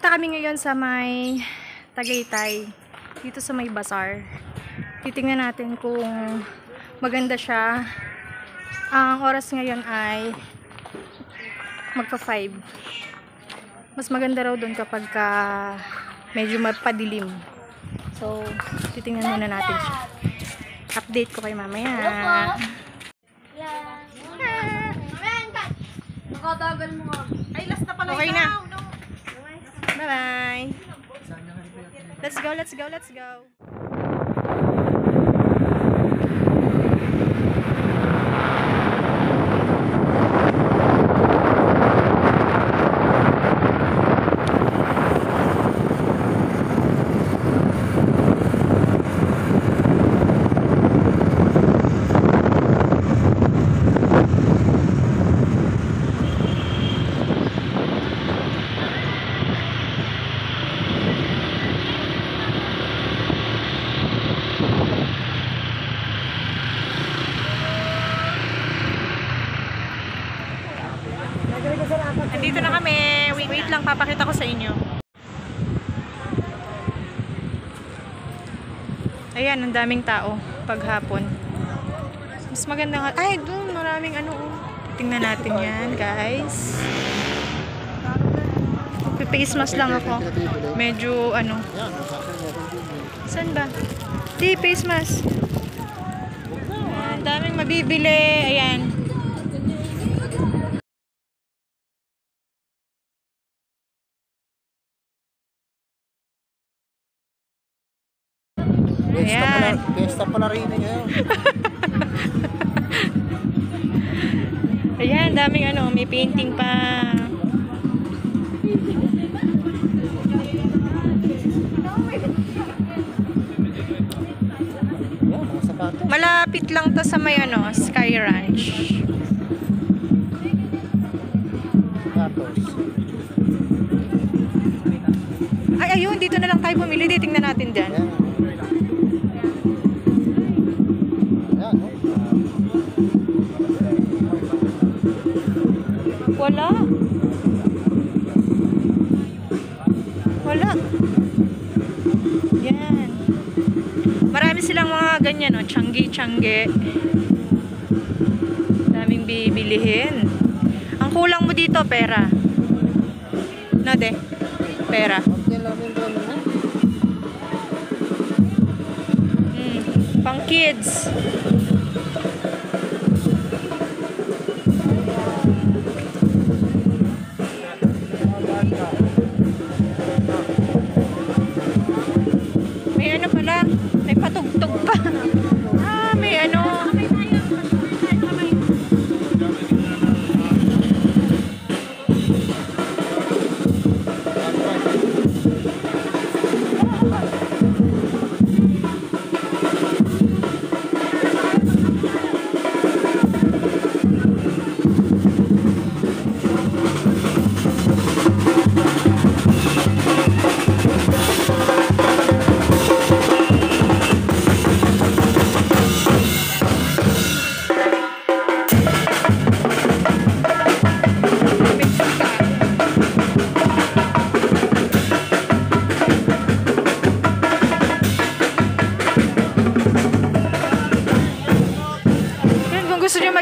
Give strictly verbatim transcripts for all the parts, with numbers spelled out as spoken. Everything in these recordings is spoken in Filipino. Punta kami ngayon sa may Tagaytay, dito sa may bazaar. Titingnan natin kung maganda siya. Ang oras ngayon ay magpa five. Mas maganda raw doon kapag ka medyo mapadilim. So, titingnan muna natin siya. Update ko kayo mamaya. Nakatagal mo. Ay, last na pala. Okay na. Bye-bye. Let's go, let's go, let's go. Dito na kami. Wait, wait lang, papakita ko sa inyo. Ayan, ang daming tao paghapon. Mas magandang ay, doon maraming ano. Tingnan natin 'yan, guys. Pipi-face mask lang ako. Medyo ano. San ba? Di face mask. Ang daming mabibili. Ayan. Ayan. Besta pala rin ngayon. Ayan, daming ano, may painting pa. Malapit lang to sa may ano, Sky Ranch. Ay, ayun, dito na lang tayo bumili. Tingnan natin dyan. Wala. Wala. Yan. Marami silang mga ganyan, no? Tiyanggi-tiyanggi. Daming bibilihin. Ang kulang mo dito, pera. No, de? Pera. Hmm. Pang kids.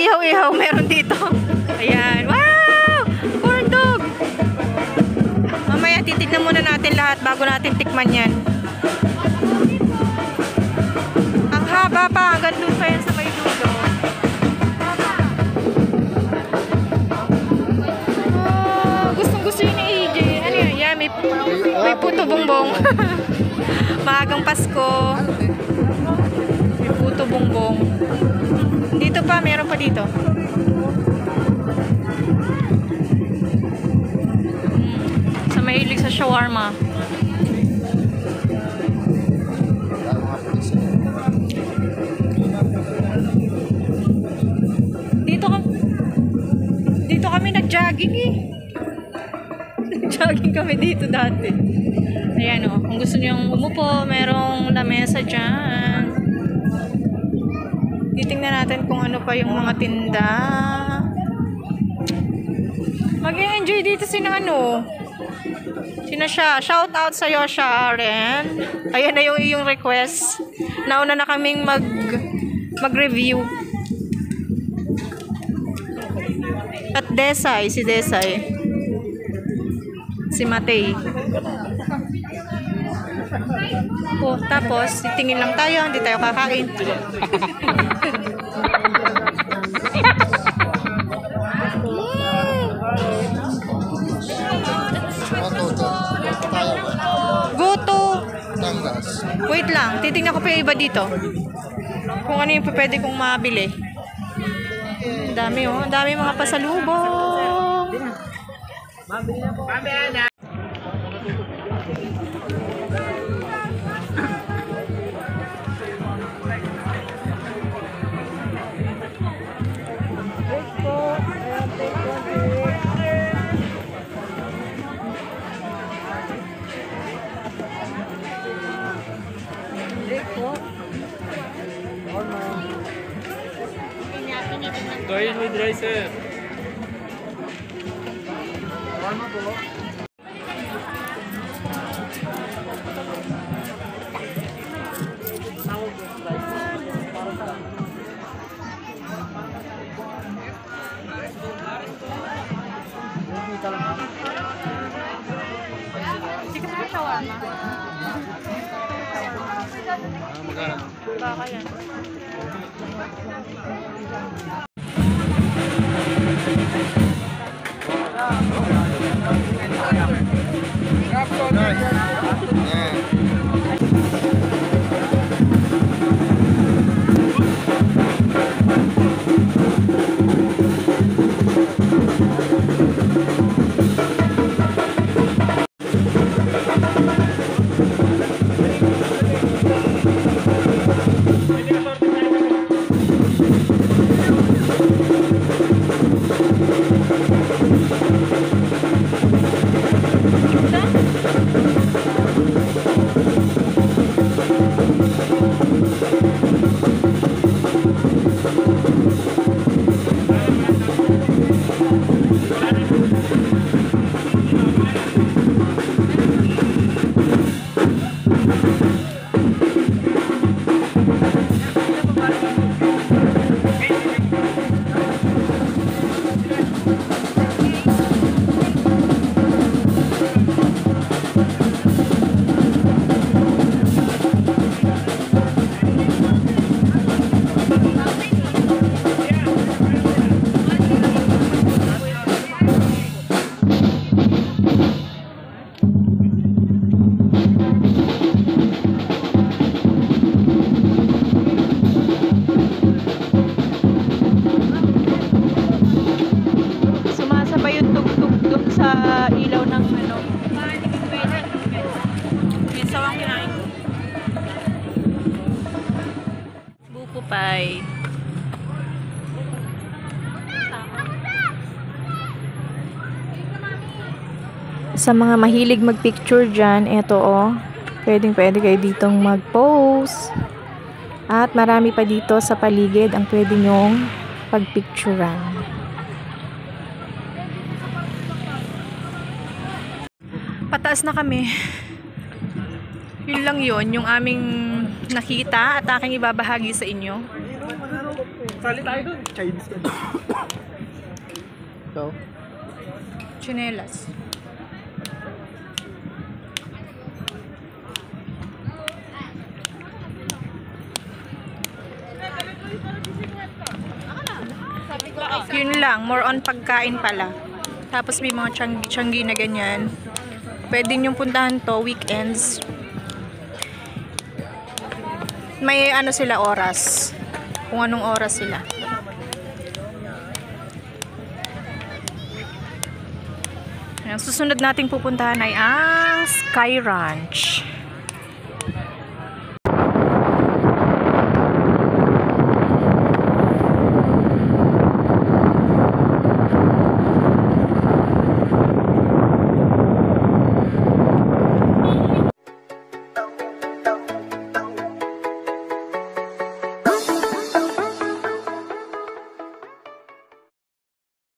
Ihaw-ihaw, meron dito. Ayan. Wow! Corn dog! Mamaya, titignan muna natin lahat bago natin tikman yan. Ang haba pa. Hanggang doon pa yan sa may dulo. Oh, gustong-gusto yun ni E J. Ano yun? Yeah, may, may puto bongbong. Maagang Pasko. May puto bongbong. Dito pa, meron pa dito. Sa mahilig sa shawarma. Dito kami, dito kami nag-jogging eh. Nag-jogging kami dito dati. Ayan o, oh, kung gusto niyong umupo, merong lamesa dyan. Titingnan natin kung ano pa yung mga tinda. Mag-enjoy dito si ano, Sino siya? Shout out sa Joshua Ren. Ayan na yung iyong request. Nauna na kaming mag mag-review. At Desai, si Desai. Si Matei. Oh, tapos titingin lang tayo, hindi tayo kakain. Wait lang, titingnan ko pa yung iba dito. Kung ano yung pwede kong mabili. Ang dami oh, ang dami mga pasalubong. Toys with rice. Baka sa mga mahilig magpicture dyan, eto oh, pwedeng pwede kayo ditong mag-pose at marami pa dito sa paligid ang pwede nyong pagpicturean. Pataas na kami. Yun lang yun, yung aming nakita at aking ibabahagi sa inyo. Sali tayo dun. Chinese ka dun. So? Chinelas. Yun lang, more on pagkain pala. Tapos may mga tiyanggi-tiyanggi na ganyan. Pwede niyong puntahan to weekends. May ano sila oras. Kung anong oras sila. Ang susunod nating pupuntahan ay ang Sky Ranch.